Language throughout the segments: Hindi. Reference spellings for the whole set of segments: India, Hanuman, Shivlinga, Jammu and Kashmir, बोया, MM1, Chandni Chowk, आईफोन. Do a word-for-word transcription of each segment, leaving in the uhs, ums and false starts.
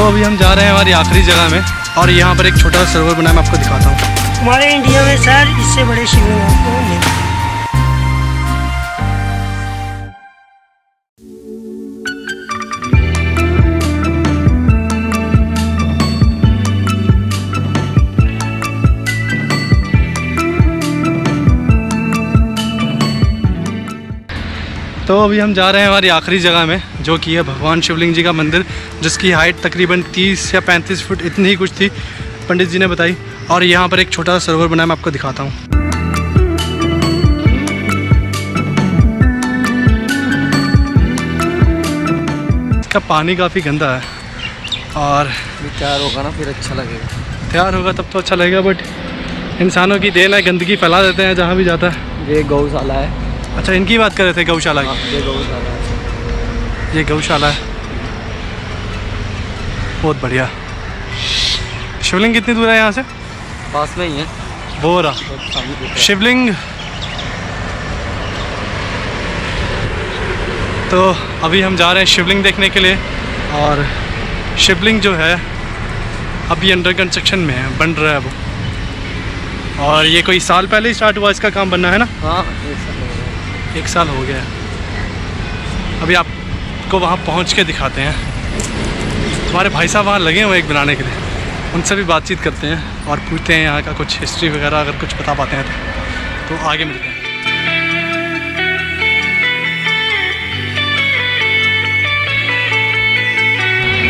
तो अभी हम जा रहे हैं हमारी आखिरी जगह में और यहाँ पर एक छोटा सरोवर बना है, मैं आपको दिखाता हूँ। हमारे इंडिया में सर इससे बड़े शिवलिंग आपको मिलेंगे। तो अभी हम जा रहे हैं हमारी आखिरी जगह में, जो कि है भगवान शिवलिंग जी का मंदिर, जिसकी हाइट तकरीबन तीस या पैंतीस फुट इतनी ही कुछ थी, पंडित जी ने बताई। और यहाँ पर एक छोटा सा सरोवर बना है, मैं आपको दिखाता हूँ। इसका पानी काफ़ी गंदा है और तैयार होगा ना फिर अच्छा लगेगा, तैयार होगा तब तो अच्छा लगेगा, बट इंसानों की देन है, गंदगी फैला देते हैं जहाँ भी जाता है। ये गौशाला है। अच्छा, इनकी बात कर रहे थे गौशाला की। ये गौशाला है, ये गौशाला है, बहुत बढ़िया। शिवलिंग कितनी दूर है यहाँ से? पास में ही है, बोरा शिवलिंग। तो अभी हम जा रहे हैं शिवलिंग देखने के लिए, और शिवलिंग जो है अभी अंडर कंस्ट्रक्शन में है, बन रहा है वो, और ये कोई साल पहले ही स्टार्ट हुआ इसका काम बनना, है ना? हाँ, एक साल हो गया। अभी आपको वहाँ पहुँच के दिखाते हैं। हमारे भाई साहब वहाँ लगे हुए एक बनाने के लिए, उनसे भी बातचीत करते हैं और पूछते हैं यहाँ का कुछ हिस्ट्री वगैरह, अगर कुछ बता पाते हैं तो, तो आगे मिलते हैं।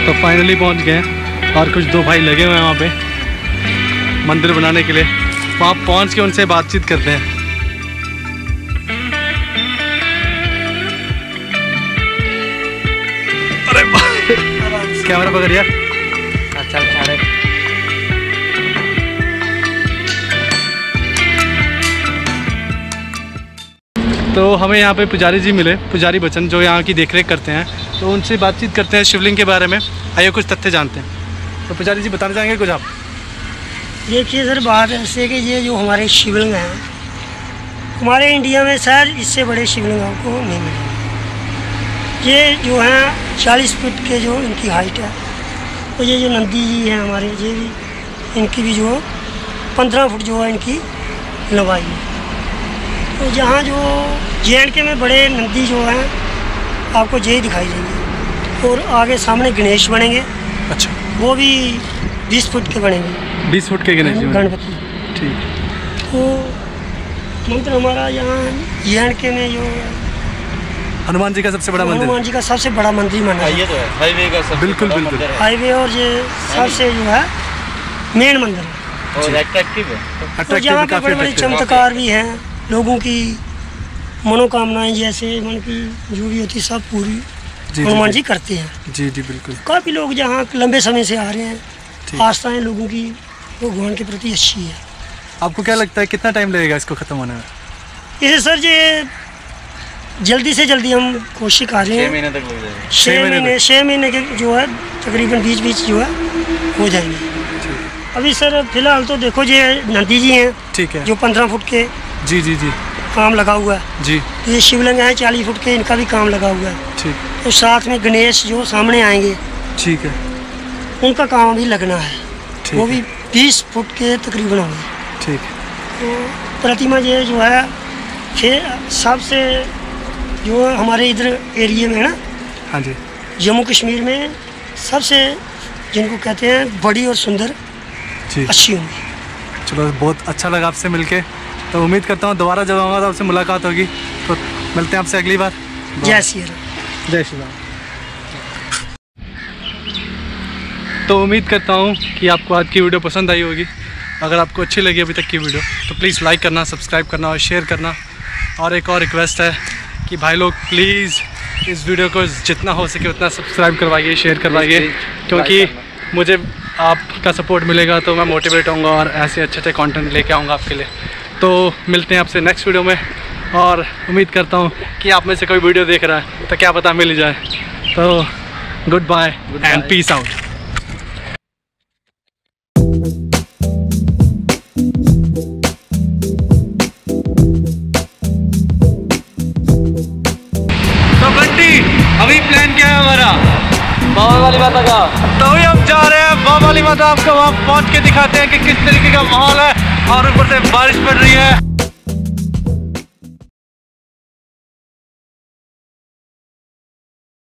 तो फाइनली पहुँच गए, और कुछ दो भाई लगे हुए हैं वहाँ पे मंदिर बनाने के लिए। वहाँ पहुँच के उनसे बातचीत करते हैं। कैमरा पकड़ यार। अच्छा अच्छा, तो हमें यहाँ पे पुजारी जी मिले, पुजारी बच्चन, जो यहाँ की देखरेख करते हैं। तो उनसे बातचीत करते हैं शिवलिंग के बारे में, आइए कुछ तथ्य जानते हैं। तो पुजारी जी बताना चाहेंगे कुछ आप? देखिए सर, बात ऐसे कि ये जो हमारे शिवलिंग हैं, हमारे इंडिया में सर इससे बड़े शिवलिंग आपको नहीं मिले। ये जो हैं चालीस फीट के जो इनकी हाइट है, और ये जो नंदी जी हैं हमारे, ये भी इनकी भी जो पंद्रह फुट जो है इनकी लंबाई है। तो जहाँ जो जे एंड के में बड़े नंदी जो हैं आपको ये दिखाई देंगे, और आगे सामने गणेश बनेंगे। अच्छा, वो भी बीस फुट के बनेंगे। बीस फुट के गणेश, गणपति, ठीक। तो मंदिर हमारा यहाँ जे एंड के में जो हनुमान जी का सबसे बड़ा मंदिर, हनुमान जी का सबसे बड़ा मंदिर माना है। ये तो है हाईवे का सबसे, बिल्कुल बिल्कुल हाईवे, और ये सबसे जो है मेन मंदिर है, और अट्रैक्टिव है। तो यहाँ पे बड़े बड़े चमत्कार भी हैं, लोगों की मनोकामनाएं जैसे मन की जो भी होती सब पूरी हनुमान जी करते हैं। जी जी बिल्कुल, काफ़ी लोग जहाँ लंबे समय से आ रहे हैं, आस्थाएँ लोगों की भगवान के प्रति अच्छी है। आपको क्या लगता है कितना टाइम लगेगा इसको ख़त्म होने में? इसे सर ये जल्दी से जल्दी हम कोशिश कर रहे हैं, छः महीने तक लग जाएगा। छः महीने छः महीने के जो है तकरीबन बीच बीच जो है हो जाएंगे। अभी सर फिलहाल तो देखो ये नंदी जी हैं, ठीक है, जो पंद्रह फुट के जी जी जी काम लगा हुआ है जी। तो ये शिवलिंग है चालीस फुट के, इनका भी काम लगा हुआ है, ठीक। तो साथ में गणेश जो सामने आएंगे, ठीक है, उनका काम भी लगना है, वो भी बीस फुट के तकरीबन होंगे, ठीक। तो प्रतिमा ये जो है सबसे जो हमारे इधर एरिया में है ना, हाँ जी, जम्मू कश्मीर में सबसे जिनको कहते हैं बड़ी और सुंदर जी, अच्छी होंगी। चलो, बहुत अच्छा लगा आपसे मिलके। तो उम्मीद करता हूँ दोबारा जब आऊँगा तो आपसे मुलाकात होगी। तो मिलते हैं आपसे अगली बार। जय श्री राम। जय श्री राम। तो उम्मीद करता हूँ कि आपको आज की वीडियो पसंद आई होगी। अगर आपको अच्छी लगी अभी तक की वीडियो तो प्लीज़ लाइक करना, सब्सक्राइब करना और शेयर करना। और एक और रिक्वेस्ट है कि भाई लोग प्लीज़ इस वीडियो को जितना हो सके उतना सब्सक्राइब करवाइए, शेयर करवाइए, क्योंकि मुझे आपका सपोर्ट मिलेगा तो मैं मोटिवेट होऊंगा और ऐसे अच्छे अच्छे कंटेंट लेके आऊँगा आपके लिए। तो मिलते हैं आपसे नेक्स्ट वीडियो में, और उम्मीद करता हूँ कि आप में से कोई वीडियो देख रहा है तो क्या पता मिल जाए। तो good bye and peace out. अभी प्लान क्या है हमारा? बाबा वाली बात का तो हम माँ वाली माता आपको वहाँ पहुँच के दिखाते हैं कि किस तरीके का माहौल है और ऊपर से बारिश पड़ रही है।